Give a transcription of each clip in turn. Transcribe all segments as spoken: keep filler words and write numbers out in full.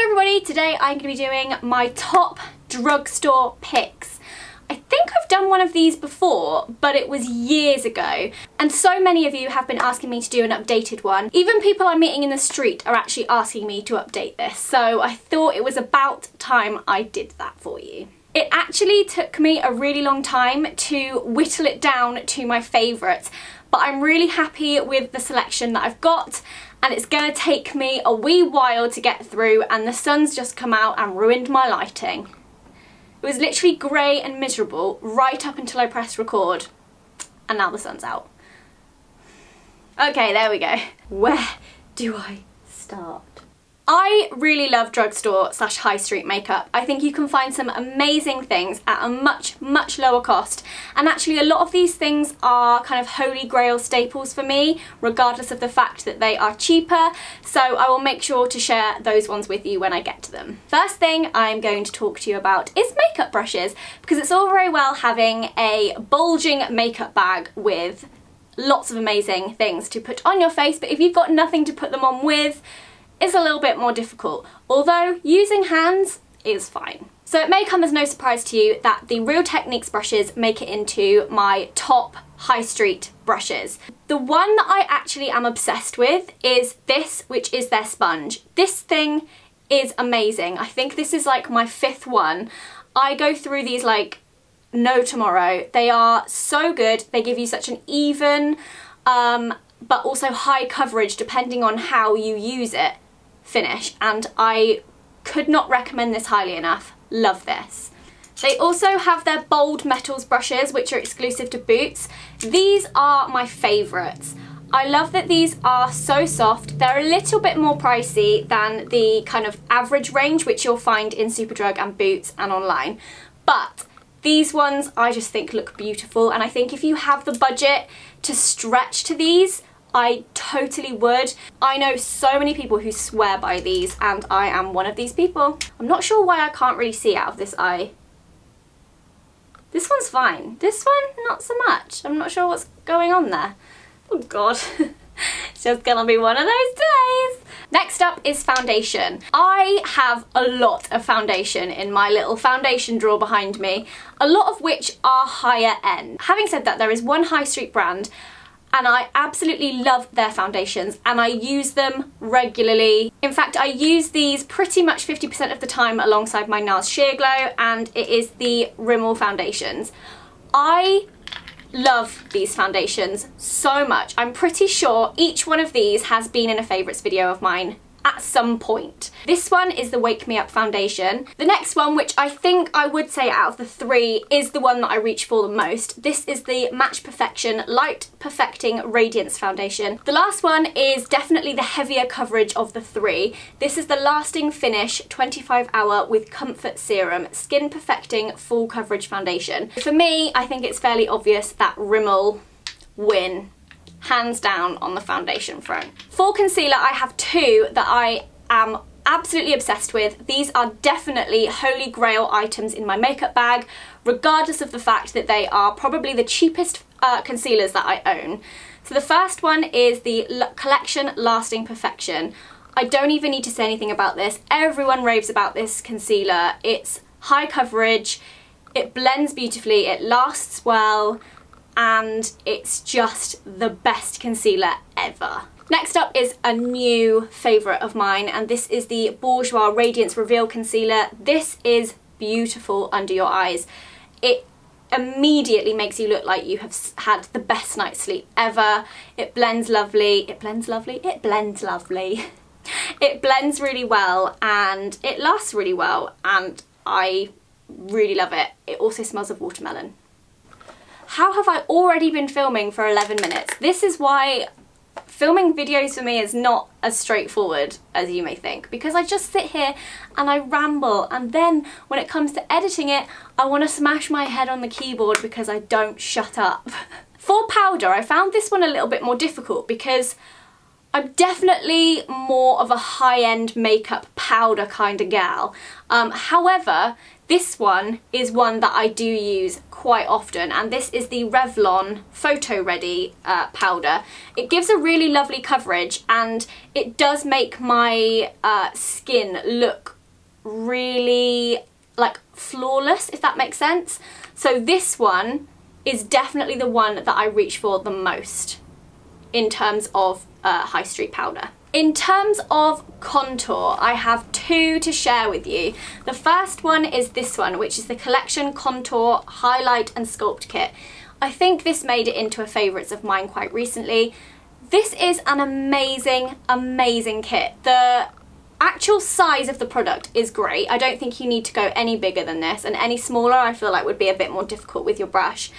Hello everybody, today I'm going to be doing my top drugstore picks. I think I've done one of these before, but it was years ago, and so many of you have been asking me to do an updated one. Even people I'm meeting in the street are actually asking me to update this, so I thought it was about time I did that for you. It actually took me a really long time to whittle it down to my favourites, but I'm really happy with the selection that I've got. And it's gonna take me a wee while to get through, and the sun's just come out and ruined my lighting. It was literally grey and miserable right up until I pressed record, and now the sun's out. Okay, there we go. Where do I start? I really love drugstore slash high street makeup. I think you can find some amazing things at a much, much lower cost. And actually a lot of these things are kind of holy grail staples for me, regardless of the fact that they are cheaper. So I will make sure to share those ones with you when I get to them. First thing I'm going to talk to you about is makeup brushes, because it's all very well having a bulging makeup bag with lots of amazing things to put on your face, but if you've got nothing to put them on with, it's a little bit more difficult, although using hands is fine. So it may come as no surprise to you that the Real Techniques brushes make it into my top high street brushes. The one that I actually am obsessed with is this, which is their sponge. This thing is amazing. I think this is like my fifth one. I go through these like no tomorrow. They are so good. They give you such an even um, but also high coverage depending on how you use it. Finish, and I could not recommend this highly enough. Love this. They also have their Bold Metals brushes, which are exclusive to Boots. These are my favourites. I love that these are so soft. They're a little bit more pricey than the kind of average range which you'll find in Superdrug and Boots and online, but these ones I just think look beautiful, and I think if you have the budget to stretch to these, I totally would. I know so many people who swear by these, and I am one of these people. I'm not sure why I can't really see out of this eye. This one's fine. This one, not so much. I'm not sure what's going on there. Oh God. It's just gonna be one of those days. Next up is foundation. I have a lot of foundation in my little foundation drawer behind me, a lot of which are higher end. Having said that, there is one high street brand and I absolutely love their foundations and I use them regularly. In fact, I use these pretty much fifty percent of the time alongside my NARS Sheer Glow, and it is the Rimmel foundations. I love these foundations so much. I'm pretty sure each one of these has been in a favourites video of mine at some point. This one is the Wake Me Up Foundation. The next one, which I think I would say out of the three is the one that I reach for the most. This is the Match Perfection Light Perfecting Radiance Foundation. The last one is definitely the heavier coverage of the three. This is the Lasting Finish twenty-five hour with Comfort Serum Skin Perfecting Full Coverage Foundation. For me, I think it's fairly obvious that Rimmel win. Hands down on the foundation front. For concealer, I have two that I am absolutely obsessed with. These are definitely holy grail items in my makeup bag, regardless of the fact that they are probably the cheapest uh, concealers that I own. So the first one is the L- Collection Lasting Perfection. I don't even need to say anything about this. Everyone raves about this concealer. It's high coverage, it blends beautifully, it lasts well, and it's just the best concealer ever. Next up is a new favourite of mine, and this is the Bourjois Radiance Reveal Concealer. This is beautiful under your eyes. It immediately makes you look like you have had the best night's sleep ever. It blends lovely. It blends lovely? It blends lovely. It blends really well and it lasts really well, and I really love it. It also smells of watermelon. How have I already been filming for eleven minutes? This is why filming videos for me is not as straightforward as you may think, because I just sit here and I ramble, and then when it comes to editing it, I want to smash my head on the keyboard because I don't shut up. For powder, I found this one a little bit more difficult because I'm definitely more of a high-end makeup powder kind of gal. Um, however, this one is one that I do use quite often, and this is the Revlon Photo Ready uh, powder. It gives a really lovely coverage, and it does make my uh, skin look really like flawless, if that makes sense. So this one is definitely the one that I reach for the most in terms of uh, high street powder. In terms of contour, I have two to share with you. The first one is this one, which is the Collection Contour Highlight and Sculpt Kit. I think this made it into a favourites of mine quite recently. This is an amazing, amazing kit. The actual size of the product is great. I don't think you need to go any bigger than this, and any smaller I feel like would be a bit more difficult with your brush.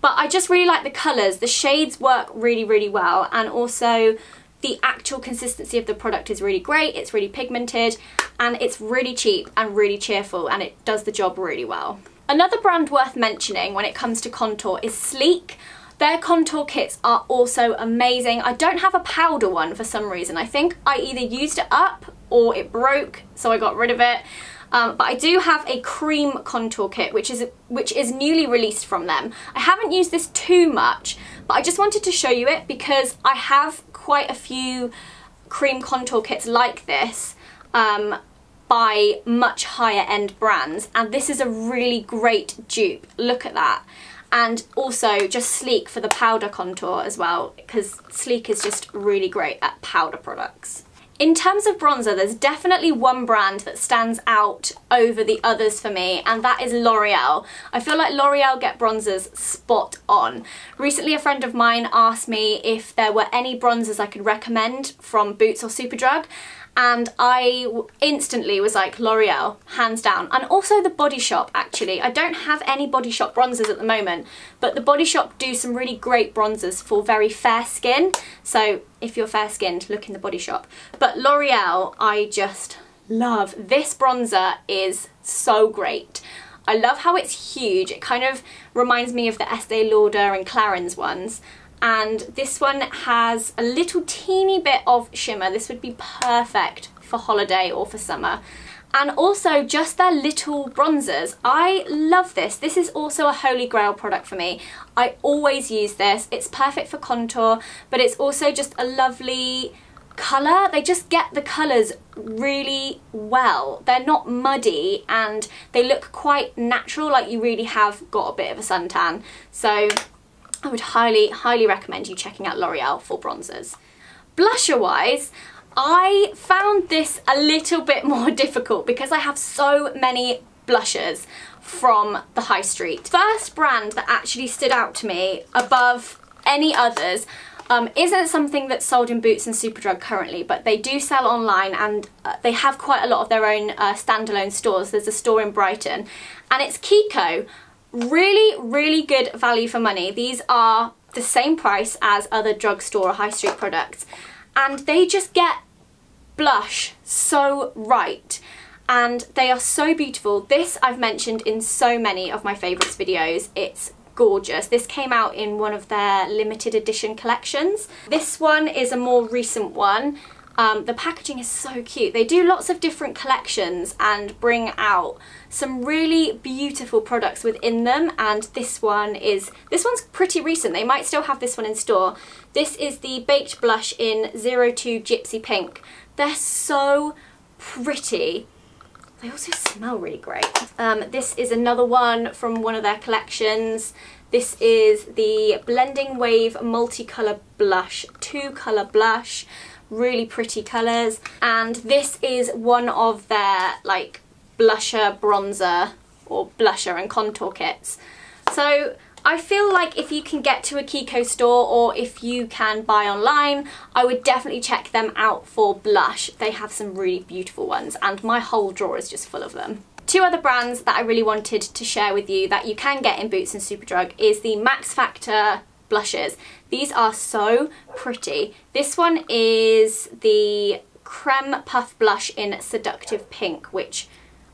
But I just really like the colours. The shades work really, really well, and also the actual consistency of the product is really great. It's really pigmented, and it's really cheap and really cheerful, and it does the job really well. Another brand worth mentioning when it comes to contour is Sleek. Their contour kits are also amazing. I don't have a powder one for some reason. I think I either used it up or it broke, so I got rid of it. Um, but I do have a cream contour kit, which is which is newly released from them. I haven't used this too much, but I just wanted to show you it because I have quite a few cream contour kits like this um, by much higher end brands, and this is a really great dupe. Look at that. And also just Sleek for the powder contour as well, because Sleek is just really great at powder products. In terms of bronzer, there's definitely one brand that stands out over the others for me, and that is L'Oreal. I feel like L'Oreal get bronzers spot on. Recently a friend of mine asked me if there were any bronzers I could recommend from Boots or Superdrug, and I instantly was like, L'Oreal, hands down. And also The Body Shop, actually. I don't have any Body Shop bronzers at the moment, but The Body Shop do some really great bronzers for very fair skin. So if you're fair skinned, look in The Body Shop. But L'Oreal, I just love. This bronzer is so great. I love how it's huge. It kind of reminds me of the Estee Lauder and Clarins ones. And this one has a little teeny bit of shimmer. This would be perfect for holiday or for summer. And also just their little bronzers. I love this. This is also a holy grail product for me. I always use this. It's perfect for contour, but it's also just a lovely colour. They just get the colours really well. They're not muddy, and they look quite natural, like you really have got a bit of a suntan. So I would highly, highly recommend you checking out L'Oreal for bronzers. Blusher-wise, I found this a little bit more difficult because I have so many blushers from the high street. First brand that actually stood out to me above any others um, isn't something that's sold in Boots and Superdrug currently, but they do sell online, and uh, they have quite a lot of their own uh, standalone stores. There's a store in Brighton, and it's Kiko. Really, really good value for money. These are the same price as other drugstore or high street products, and they just get blush so right, and they are so beautiful. This I've mentioned in so many of my favourites videos. It's gorgeous. This came out in one of their limited edition collections. This one is a more recent one. Um, the packaging is so cute. They do lots of different collections and bring out some really beautiful products within them, and this one is, this one's pretty recent. They might still have this one in store. This is the Baked Blush in zero two Gypsy Pink. They're so pretty. They also smell really great. Um, this is another one from one of their collections. This is the Blending Wave Multicolour Blush, two colour blush. Really pretty colours, and this is one of their like blusher, bronzer or blusher and contour kits. So I feel like if you can get to a Kiko store or if you can buy online, I would definitely check them out for blush. They have some really beautiful ones, and my whole drawer is just full of them. Two other brands that I really wanted to share with you that you can get in Boots and Superdrug is the Max Factor blushes. These are so pretty. This one is the Creme Puff Blush in Seductive Pink, which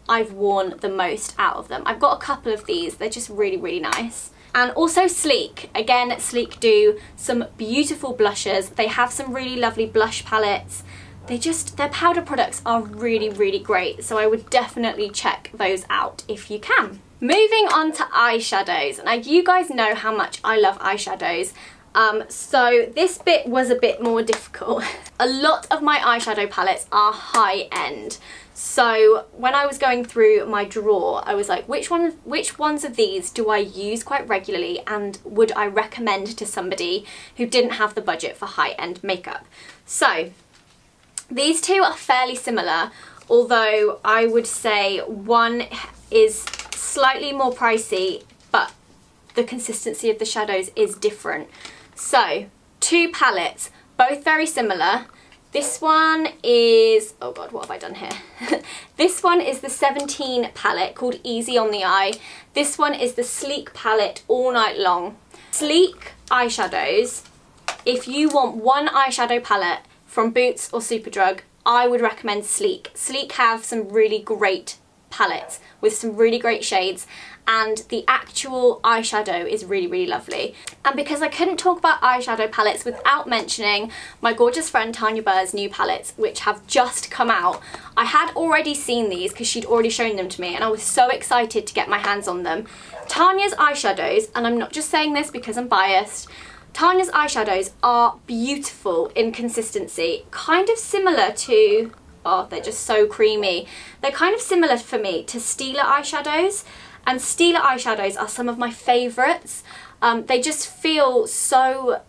I've worn the most out of them. I've got a couple of these. They're just really, really nice. And also Sleek. Again, Sleek do some beautiful blushes. They have some really lovely blush palettes. They just, their powder products are really, really great. So I would definitely check those out if you can. Moving on to eyeshadows. Now you guys know how much I love eyeshadows. Um, so this bit was a bit more difficult. A lot of my eyeshadow palettes are high end. So when I was going through my drawer, I was like, which one, which ones of these do I use quite regularly and would I recommend to somebody who didn't have the budget for high end makeup? So these two are fairly similar, although I would say one is slightly more pricey, but the consistency of the shadows is different. So, two palettes, both very similar. This one is, oh god, what have I done here? This one is the seventeen palette called Easy on the Eye. This one is the Sleek palette, All Night Long. Sleek eyeshadows, if you want one eyeshadow palette from Boots or Superdrug, I would recommend Sleek. Sleek have some really great palettes with some really great shades, and the actual eyeshadow is really, really lovely. And because I couldn't talk about eyeshadow palettes without mentioning my gorgeous friend Tanya Burr's new palettes, which have just come out. I had already seen these because she'd already shown them to me, and I was so excited to get my hands on them. Tanya's eyeshadows, and I'm not just saying this because I'm biased, Tanya's eyeshadows are beautiful in consistency, kind of similar to, oh, they're just so creamy. They're kind of similar for me to Stila eyeshadows. And Stila eyeshadows are some of my favourites. Um, they just feel so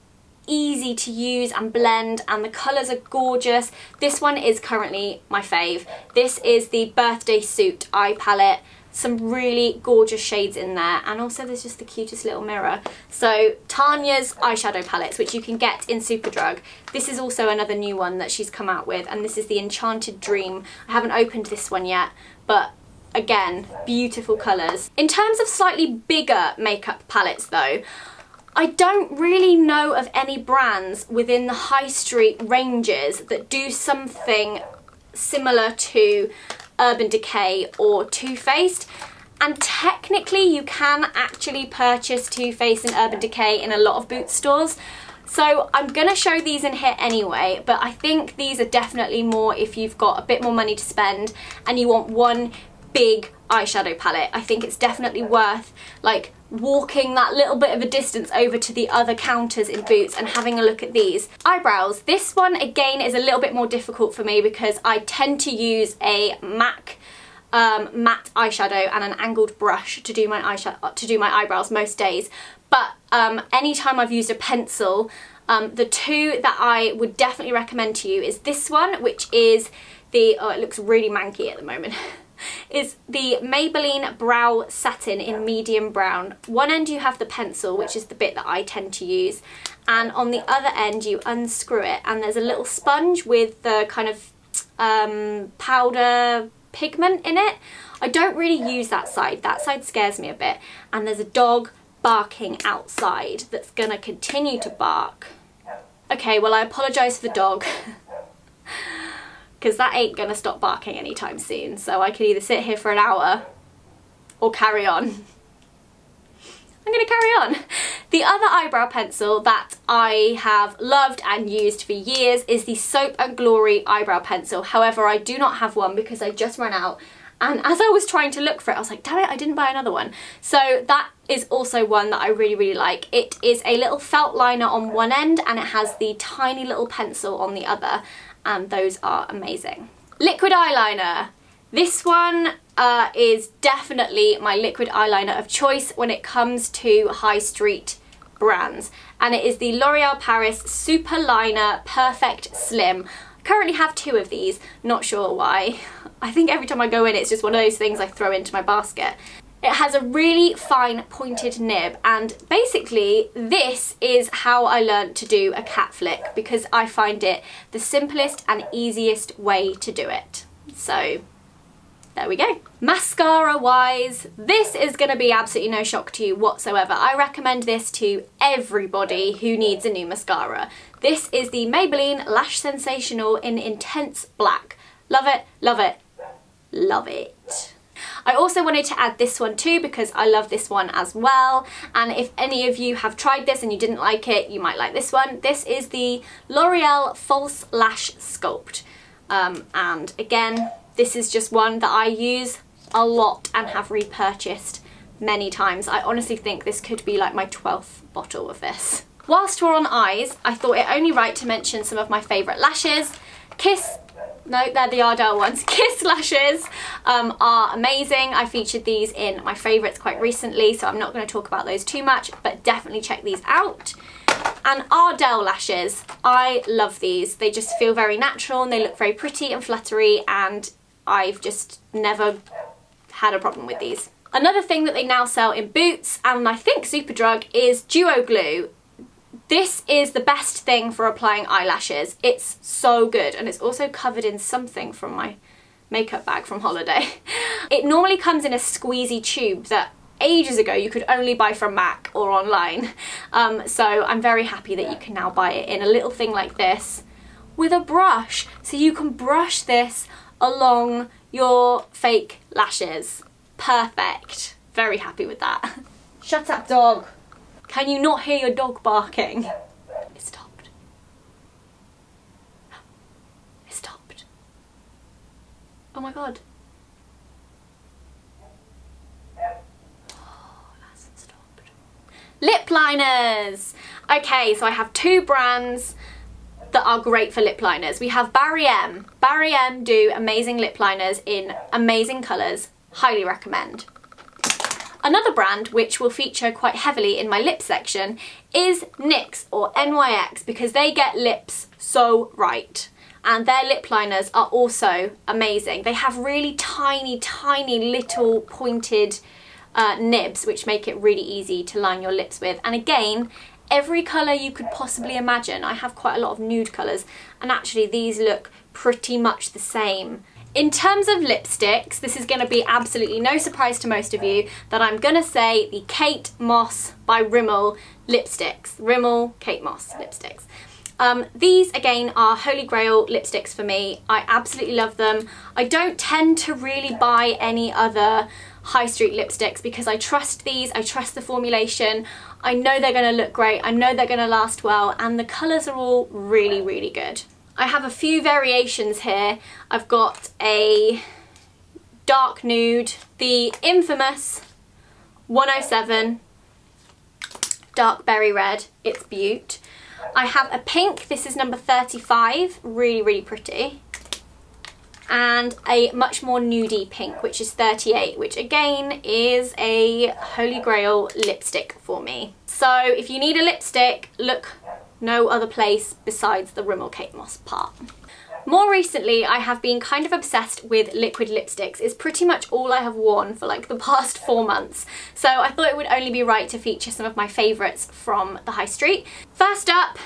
easy to use and blend, and the colours are gorgeous. This one is currently my fave. This is the Birthday Suit eye palette. Some really gorgeous shades in there, and also there's just the cutest little mirror. So Tanya's eyeshadow palettes, which you can get in Superdrug. This is also another new one that she's come out with, and this is the Enchanted Dream. I haven't opened this one yet, but again, beautiful colours. In terms of slightly bigger makeup palettes though, I don't really know of any brands within the high street ranges that do something similar to Urban Decay or Too Faced. And technically you can actually purchase Too Faced and Urban Decay in a lot of Boots stores. So I'm going to show these in here anyway, but I think these are definitely more if you've got a bit more money to spend and you want one big eyeshadow palette. I think it's definitely worth like walking that little bit of a distance over to the other counters in Boots and having a look at these. Eyebrows. This one again is a little bit more difficult for me because I tend to use a MAC um, matte eyeshadow and an angled brush to do my eyeshadow to do my eyebrows most days. But um, anytime I've used a pencil, um, the two that I would definitely recommend to you is this one, which is the oh, it looks really manky at the moment. Is the Maybelline Brow Satin in medium brown. One end you have the pencil, which is the bit that I tend to use, and on the other end you unscrew it and there's a little sponge with the kind of um, powder pigment in it. I don't really use that side. That side scares me a bit, and there's a dog barking outside that's gonna continue to bark. Okay, well I apologise for the dog. Because that ain't gonna stop barking anytime soon, so I could either sit here for an hour or carry on. I'm gonna carry on. The other eyebrow pencil that I have loved and used for years is the Soap and Glory eyebrow pencil. However, I do not have one because I just ran out, and as I was trying to look for it, I was like, damn it, I didn't buy another one. So that is also one that I really, really like. It is a little felt liner on one end and it has the tiny little pencil on the other, and those are amazing. Liquid eyeliner. This one uh, is definitely my liquid eyeliner of choice when it comes to high street brands, and it is the L'Oreal Paris Super Liner Perfect Slim. I currently have two of these, not sure why. I think every time I go in it's just one of those things I throw into my basket. It has a really fine pointed nib, and basically this is how I learned to do a cat flick because I find it the simplest and easiest way to do it. So there we go. Mascara wise, this is going to be absolutely no shock to you whatsoever. I recommend this to everybody who needs a new mascara. This is the Maybelline Lash Sensational in Intense Black. Love it, love it, love it. I also wanted to add this one too because I love this one as well, and if any of you have tried this and you didn't like it, you might like this one. This is the L'Oreal False Lash Sculpt, um, and again this is just one that I use a lot and have repurchased many times. I honestly think this could be like my twelfth bottle of this. Whilst we're on eyes, I thought it only right to mention some of my favourite lashes. Kiss, no, they're the Ardell ones. Kiss lashes um, are amazing. I featured these in my favourites quite recently, so I'm not going to talk about those too much, but definitely check these out. And Ardell lashes, I love these. They just feel very natural and they look very pretty and fluttery, and I've just never had a problem with these. Another thing that they now sell in Boots, and I think Superdrug, is Duo Glue. This is the best thing for applying eyelashes. It's so good, and it's also covered in something from my makeup bag from holiday. It normally comes in a squeezy tube that ages ago you could only buy from MAC or online. Um, so I'm very happy that you can now buy it in a little thing like this with a brush. So you can brush this along your fake lashes. Perfect. Very happy with that. Shut up, dog. Can you not hear your dog barking? It stopped. It stopped. Oh my god. Oh, it hasn't stopped. Lip liners! Okay, so I have two brands that are great for lip liners. We have Barry M. Barry M do amazing lip liners in amazing colours. Highly recommend. Another brand which will feature quite heavily in my lip section is NYX or N Y X, because they get lips so right, and their lip liners are also amazing. They have really tiny, tiny little pointed uh, nibs which make it really easy to line your lips with, and again every colour you could possibly imagine. I have quite a lot of nude colours, and actually these look pretty much the same. In terms of lipsticks, this is going to be absolutely no surprise to most of you that I'm going to say the Kate Moss by Rimmel lipsticks. Rimmel, Kate Moss lipsticks. Um, these, again, are holy grail lipsticks for me. I absolutely love them. I don't tend to really buy any other high street lipsticks because I trust these, I trust the formulation. I know they're going to look great, I know they're going to last well, and the colours are all really, really good. I have a few variations here. I've got a dark nude, the infamous one oh seven dark berry red, it's beaut. I have a pink, this is number thirty-five, really, really pretty. And a much more nudie pink, which is thirty-eight, which again is a holy grail lipstick for me. So if you need a lipstick, look no other place besides the Rimmel Kate Moss part. More recently, I have been kind of obsessed with liquid lipsticks. It's pretty much all I have worn for like the past four months. So I thought it would only be right to feature some of my favourites from the high street. First up,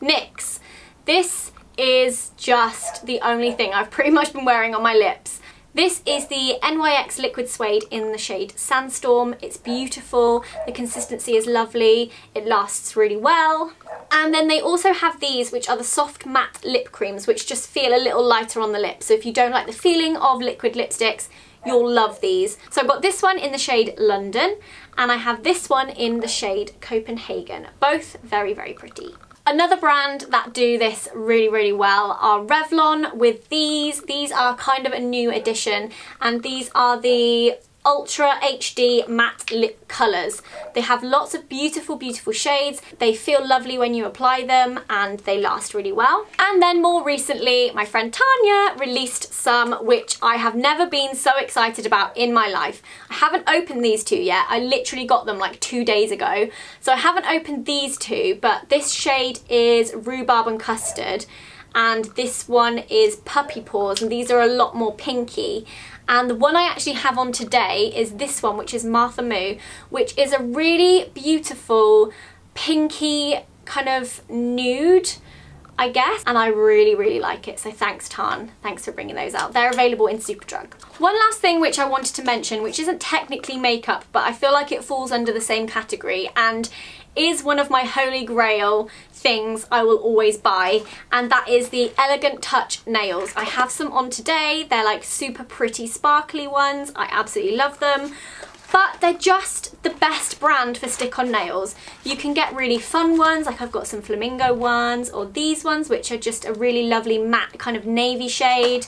NYX. This is just the only thing I've pretty much been wearing on my lips. This is the N Y X Liquid Suede in the shade Sandstorm. It's beautiful, the consistency is lovely, it lasts really well. And then they also have these, which are the soft matte lip creams, which just feel a little lighter on the lips. So if you don't like the feeling of liquid lipsticks, you'll love these. So I've got this one in the shade London, and I have this one in the shade Copenhagen. Both very, very pretty. Another brand that do this really, really well are Revlon with these. These are kind of a new addition, and these are the Ultra H D Matte Lip Colours. They have lots of beautiful, beautiful shades. They feel lovely when you apply them, and they last really well. And then more recently, my friend Tanya released some which I have never been so excited about in my life. I haven't opened these two yet. I literally got them like two days ago. So I haven't opened these two, but this shade is Rhubarb and Custard, and this one is Puppy Paws, and these are a lot more pinky. And the one I actually have on today is this one, which is Martha Moo, which is a really beautiful pinky kind of nude, I guess, and I really, really like it. So thanks, Tan. Thanks for bringing those out. They're available in Superdrug. One last thing which I wanted to mention, which isn't technically makeup, but I feel like it falls under the same category, and is one of my holy grail things I will always buy, and that is the Elegant Touch nails. I have some on today. They're like super pretty sparkly ones. I absolutely love them. But they're just the best brand for stick-on nails. You can get really fun ones, like I've got some flamingo ones, or these ones, which are just a really lovely matte kind of navy shade.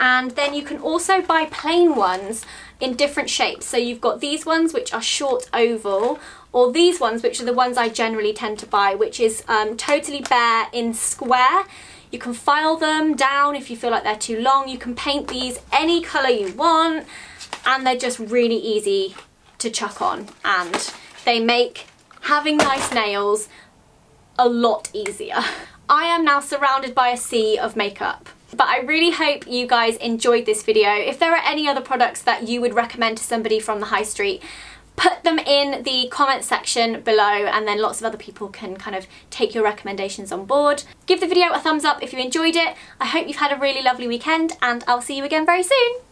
And then you can also buy plain ones in different shapes. So you've got these ones, which are short oval, or these ones, which are the ones I generally tend to buy, which is um, totally bare in square. You can file them down if you feel like they're too long. You can paint these any colour you want, and they're just really easy to chuck on, and they make having nice nails a lot easier. I am now surrounded by a sea of makeup, but I really hope you guys enjoyed this video. If there are any other products that you would recommend to somebody from the high street, put them in the comment section below, and then lots of other people can kind of take your recommendations on board. Give the video a thumbs up if you enjoyed it. I hope you've had a really lovely weekend, and I'll see you again very soon.